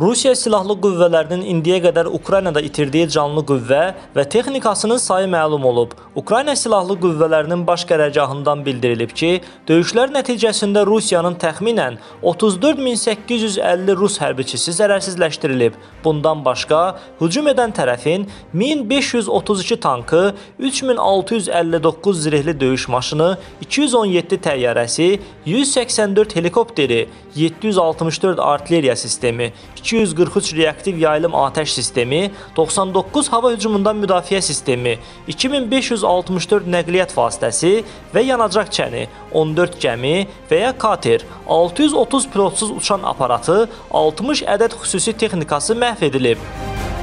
Rusiya silahlı qüvvələrinin indiyə qədər Ukraynada itirdiyi canlı qüvvə və texnikasının sayı məlum olub. Ukrayna silahlı qüvvələrinin baş qərargahından bildirilib ki, döyüşlər nəticəsində Rusiyanın təxminən 34.850 rus hərbiçisi zərərsizləşdirilib. Bundan başqa, hücum edən tərəfin 1532 tankı, 3659 zirehli döyüş maşını, 217 təyyarəsi, 184 helikopteri, 764 artilleriya sistemi, 243 reaktiv yayılım ateş sistemi, 99 hava hücumundan müdafiə sistemi, 2564 nəqliyyat vasitəsi və yanacaq çəni, 14 gəmi və ya kater, 630 pilotsuz uçan aparatı, 60 ədəd xüsusi texnikası məhv edilib.